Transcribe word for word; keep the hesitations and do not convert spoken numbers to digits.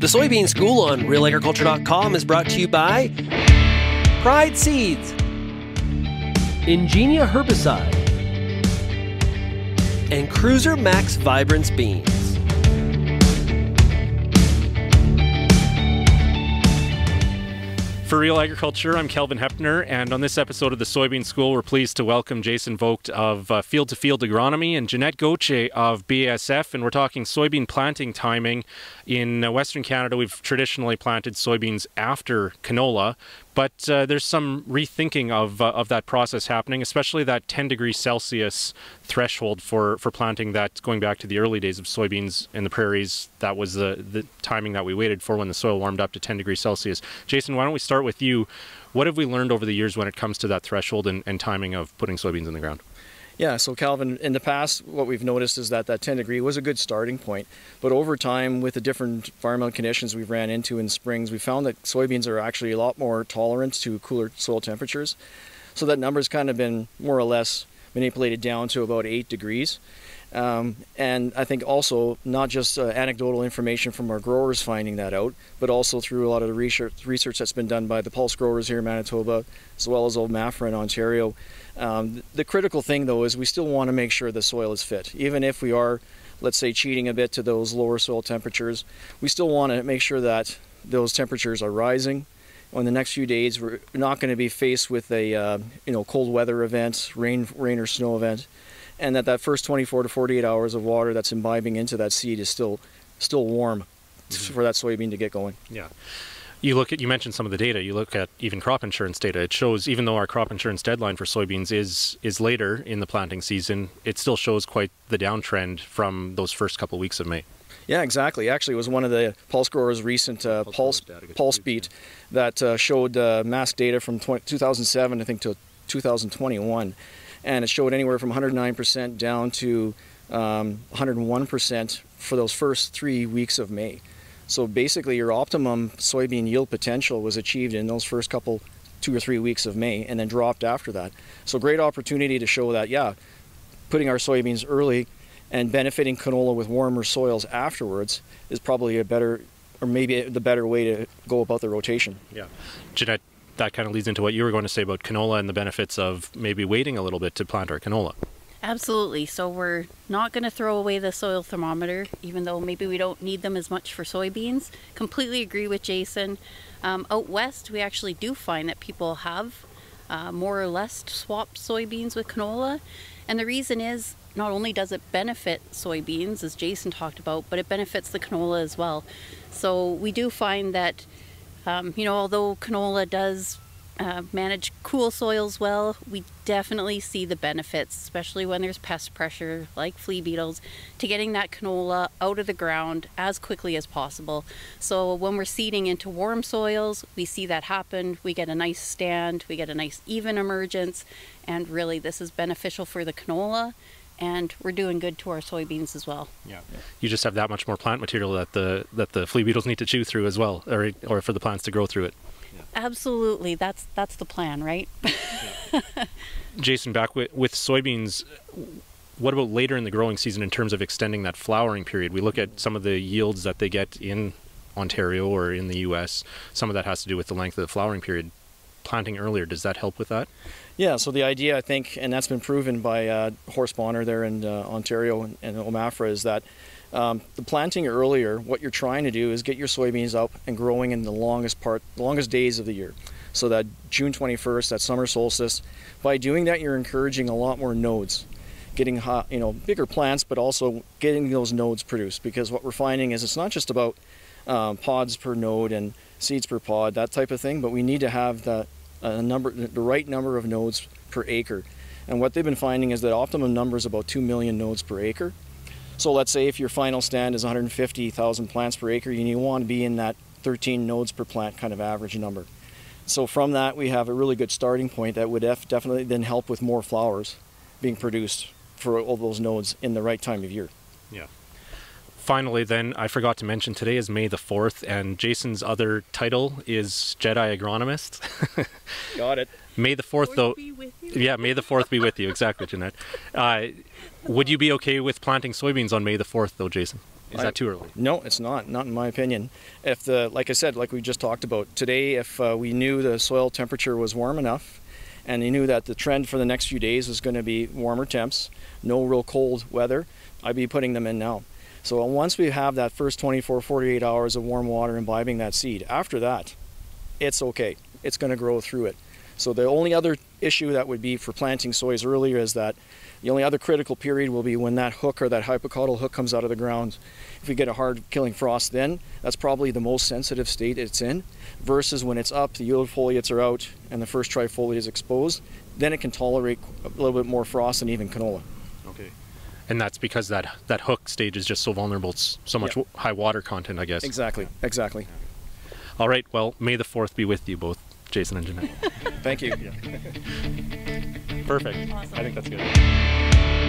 The Soybean School on Real Agriculture dot com is brought to you by Pride Seeds, Ingenia Herbicide, and Cruiser Max Vibrance Beans. For Real Agriculture, I'm Kelvin Heppner, and on this episode of The Soybean School, we're pleased to welcome Jason Voogt of uh, Field to Field Agronomy and Jeanette Gaultier of B A S F, and we're talking soybean planting timing. In uh, Western Canada, we've traditionally planted soybeans after canola, but uh, there's some rethinking of, uh, of that process happening, especially that ten degrees Celsius threshold for, for planting that, going back to the early days of soybeans in the prairies. That was the, the timing that we waited for when the soil warmed up to ten degrees Celsius. Jason, why don't we start with you? What have we learned over the years when it comes to that threshold and, and timing of putting soybeans in the ground? Yeah, so Calvin, in the past, what we've noticed is that that ten degree was a good starting point, but over time, with the different farmland conditions we've ran into in springs, we found that soybeans are actually a lot more tolerant to cooler soil temperatures. So that number's kind of been more or less manipulated down to about eight degrees. Um, and I think also not just uh, anecdotal information from our growers finding that out, but also through a lot of the research, research that's been done by the pulse growers here in Manitoba, as well as Omafra in Ontario. Um, the critical thing, though, is we still want to make sure the soil is fit. Even if we are, let's say, cheating a bit to those lower soil temperatures, we still want to make sure that those temperatures are rising. In the next few days, we're not going to be faced with a uh, you know, cold weather event, rain, rain or snow event, and that that first twenty-four to forty-eight hours of water that's imbibing into that seed is still still warm mm-hmm. for that soybean to get going. Yeah. You look at, you mentioned some of the data, you look at even crop insurance data. It shows, even though our crop insurance deadline for soybeans is is later in the planting season, it still shows quite the downtrend from those first couple weeks of May. Yeah, exactly. Actually, it was one of the pulse growers' recent uh, pulse pulse, pulse beat that uh, showed uh, mass data from two thousand seven, I think, to two thousand twenty-one, and it showed anywhere from one hundred nine percent down to um, one hundred one percent for those first three weeks of May. So basically, your optimum soybean yield potential was achieved in those first couple, two or three weeks of May, and then dropped after that. So great opportunity to show that, yeah, putting our soybeans early and benefiting canola with warmer soils afterwards is probably a better, or maybe the better way to go about the rotation. Yeah. Jeanette, that kind of leads into what you were going to say about canola and the benefits of maybe waiting a little bit to plant our canola. Absolutely. So we're not going to throw away the soil thermometer, even though maybe we don't need them as much for soybeans. Completely agree with Jason. Um, out west, we actually do find that people have uh, more or less swapped soybeans with canola. And the reason is, not only does it benefit soybeans, as Jason talked about, but it benefits the canola as well. So we do find that, um, you know, although canola does uh, manage cool soils well, we definitely see the benefits, especially when there's pest pressure, like flea beetles, to getting that canola out of the ground as quickly as possible. So when we're seeding into warm soils, we see that happen. We get a nice stand, we get a nice even emergence, and really this is beneficial for the canola, and we're doing good to our soybeans as well. Yeah, you just have that much more plant material that the that the flea beetles need to chew through as well, or or for the plants to grow through it. Yeah. Absolutely, that's that's the plan, right? Yeah. Jason, back with, with soybeans, what about later in the growing season in terms of extending that flowering period? We look at some of the yields that they get in Ontario or in the U S. Some of that has to do with the length of the flowering period. Planting earlier, does that help with that? Yeah, so the idea, I think, and that's been proven by uh, Horst Bonner there in uh, Ontario and, and Omafra, is that um, the planting earlier, what you're trying to do is get your soybeans up and growing in the longest part, the longest days of the year. So that June twenty-first, that summer solstice, by doing that, you're encouraging a lot more nodes, getting hot, you know, bigger plants, but also getting those nodes produced. Because what we're finding is it's not just about um, pods per node and seeds per pod, that type of thing, but we need to have the, a number, the right number of nodes per acre. And what they've been finding is that optimum number is about two million nodes per acre. So let's say if your final stand is one hundred fifty thousand plants per acre, you want to be in that thirteen nodes per plant kind of average number. So from that, we have a really good starting point that would def definitely then help with more flowers being produced for all those nodes in the right time of year. Yeah. Finally, then, I forgot to mention today is May the fourth, and Jason's other title is Jedi Agronomist. Got it. May the fourth, though. Be with you. Yeah, May the fourth be with you. Exactly, Jeanette. Uh, would you be okay with planting soybeans on May the fourth, though, Jason? Is I, that too early? No, it's not, not in my opinion. If the, like I said, like we just talked about, today if uh, we knew the soil temperature was warm enough, and you knew that the trend for the next few days was going to be warmer temps, no real cold weather, I'd be putting them in now. So once we have that first twenty-four, forty-eight hours of warm water imbibing that seed, after that, it's okay. It's going to grow through it. So the only other issue that would be for planting soys earlier is that the only other critical period will be when that hook or that hypocaudal hook comes out of the ground. If we get a hard killing frost then, that's probably the most sensitive state it's in, versus when it's up, the yield foliates are out, and the first trifolia is exposed, then it can tolerate a little bit more frost than even canola. Okay. And that's because that, that hook stage is just so vulnerable, it's so much yeah. high water content, I guess. Exactly, exactly. All right, well, May the fourth be with you both, Jason and Jeanette. Thank you. Yeah. Perfect. Awesome. I think that's good.